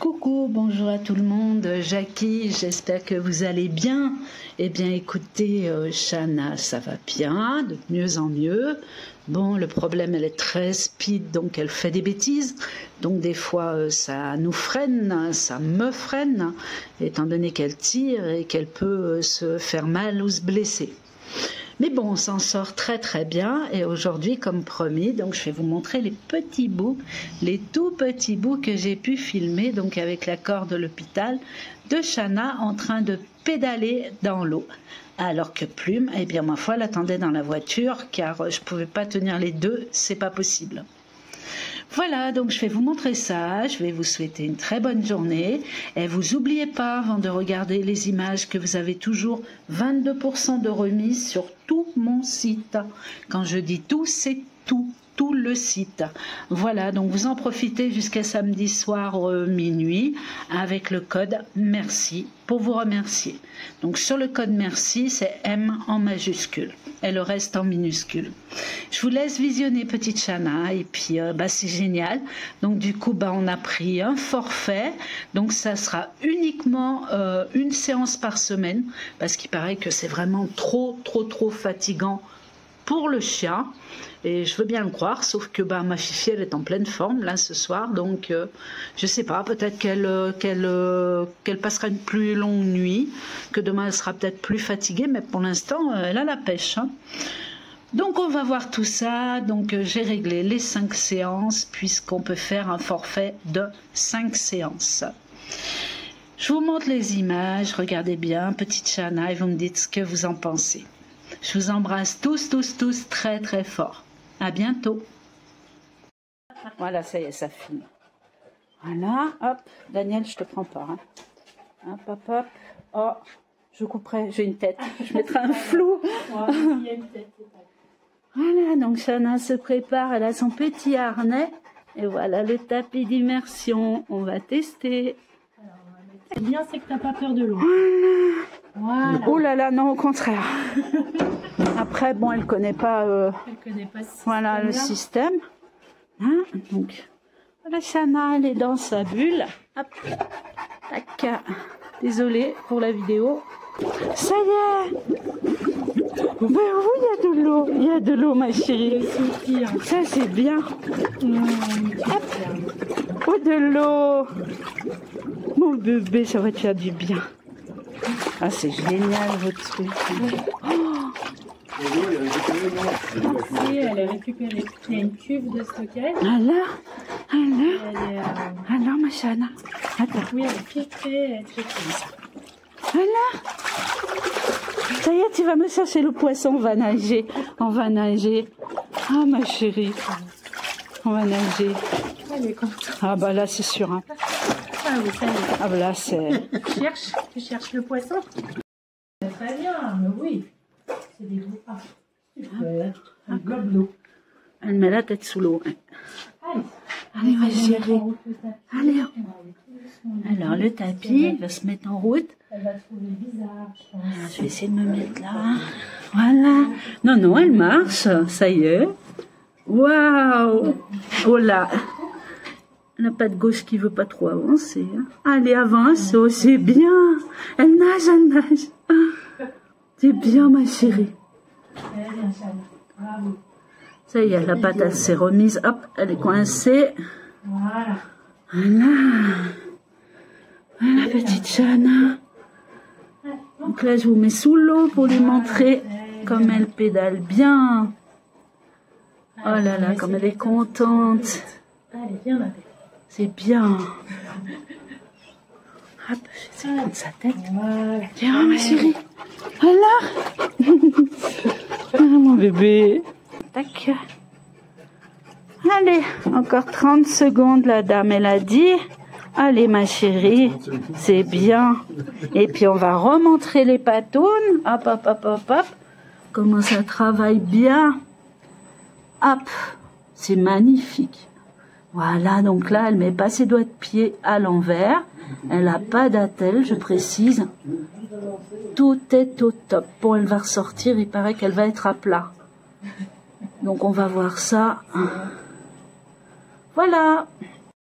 Coucou, bonjour à tout le monde, Jackie, j'espère que vous allez bien. Eh bien écoutez, Shana, ça va bien, de mieux en mieux. Bon, le problème, elle est très speed, donc elle fait des bêtises. Donc des fois, ça nous freine, ça me freine, étant donné qu'elle tire et qu'elle peut se faire mal ou se blesser. Mais bon, on s'en sort très très bien et aujourd'hui, comme promis, donc je vais vous montrer les petits bouts, les tout petits bouts que j'ai pu filmer donc avec l'accord de l'hôpital de Shana en train de pédaler dans l'eau. Alors que Plume, eh bien ma foi, l'attendait dans la voiture car je ne pouvais pas tenir les deux, c'est pas possible. Voilà, donc je vais vous montrer ça, je vais vous souhaiter une très bonne journée et vous oubliez pas avant de regarder les images que vous avez toujours 22% de remise sur tout mon site. Quand je dis tout, c'est tout, tout le site. Voilà, donc vous en profitez jusqu'à samedi soir minuit avec le code MERCI pour vous remercier. Donc sur le code MERCI, c'est M en majuscule et le reste en minuscule. Je vous laisse visionner petite Shana et puis c'est génial. Donc du coup on a pris un forfait, donc ça sera uniquement une séance par semaine parce qu'il paraît que c'est vraiment trop fatigant pour le chien et je veux bien le croire, sauf que ma fifi elle est en pleine forme là ce soir, donc je sais pas, peut-être qu'elle passera une plus longue nuit, que demain elle sera peut-être plus fatiguée, mais pour l'instant elle a la pêche, hein. Donc on va voir tout ça, donc j'ai réglé les 5 séances puisqu'on peut faire un forfait de 5 séances. Je vous montre les images, regardez bien, petite Shana, et vous me dites ce que vous en pensez. Je vous embrasse tous très très fort. À bientôt. Voilà, ça y est, ça filme. Voilà, hop, Daniel, je te prends pas. Hein. Hop, hop, hop. Oh, je couperai, j'ai une tête. Je mettrai un flou. Voilà, donc Shana se prépare, elle a son petit harnais. Et voilà le tapis d'immersion. On va tester. C'est bien, c'est que t'as pas peur de l'eau. Voilà. Oh là là, non, au contraire. Après, bon, elle connaît pas, le système, voilà, le système. Hein, donc, voilà, Shana, elle est dans sa bulle. Hop, tac. Désolée pour la vidéo. Ça y est. Ben oui, il y a de l'eau. Il y a de l'eau, ma chérie. Ça, c'est bien. Hop. Oh, de l'eau. Mon bébé, ça va te faire du bien. Ah, c'est génial votre truc. Oh. Merci, elle a récupéré. Il y a une cuve de stockage. Alors, ma Shana. Attends. Oui, elle est filtrée. Alors, ça y est, tu vas me chercher le poisson. On va nager. On va nager. Ah, ma chérie. On va nager. Elle est contente. Ah, bah là, c'est sûr. Hein. Ah oui, ça y est. Ah ben là, c'est... Tu cherches le poisson. Très bien, mais oui. C'est des gros... Ah, super. Un gobelet. Elle met la tête sous l'eau. Allez, ma chérie. Allez. Alors, le tapis va se mettre en route. Elle va trouver bizarre, je pense. Alors, je vais essayer de me mettre là. Voilà. Non, non, elle marche. Ça y est. Waouh. Oh là. La patte gauche qui veut pas trop avancer. Allez, avance, oh, c'est bien. Elle nage, elle nage. C'est bien, ma chérie. Ça y est, la patte, elle s'est remise. Hop, elle est coincée. Voilà. Voilà, petite Shana. Donc là, je vous mets sous l'eau pour lui montrer comme elle pédale bien. Oh là là, comme elle est contente. Allez, viens là. C'est bien. Hop, je vais prendre sa tête. Viens, ma chérie. Voilà. Ah, mon bébé. Tac. Allez, encore 30 secondes, la dame, elle a dit. Allez, ma chérie. C'est bien. Et puis, on va remontrer les patounes. Hop, hop, hop, hop, hop. Comment ça travaille bien. Hop. C'est magnifique. Voilà, donc là, elle met pas ses doigts de pied à l'envers. Elle n'a pas d'attelle, je précise. Tout est au top. Bon, elle va ressortir, il paraît qu'elle va être à plat. Donc, on va voir ça. Voilà.